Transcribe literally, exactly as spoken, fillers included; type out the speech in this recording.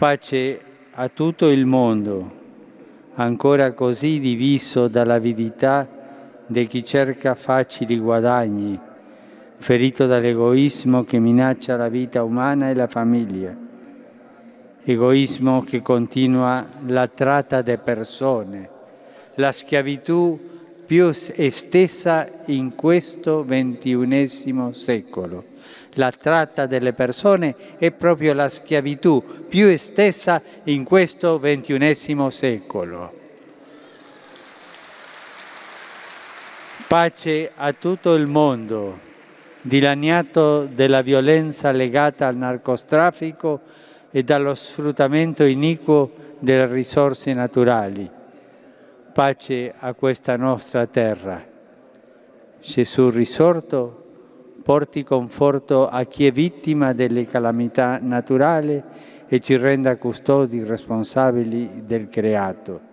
Pace a tutto il mondo, ancora così diviso dall'avidità di chi cerca facili guadagni, ferito dall'egoismo che minaccia la vita umana e la famiglia. Egoismo che continua la tratta di persone, la schiavitù più estesa in questo ventunesimo secolo. La tratta delle persone è proprio la schiavitù più estesa in questo ventunesimo secolo. Pace a tutto il mondo, dilaniato dalla violenza legata al narcotraffico e dallo sfruttamento iniquo delle risorse naturali. Pace a questa nostra terra. Gesù risorto porti conforto a chi è vittima delle calamità naturali e ci renda custodi responsabili del creato.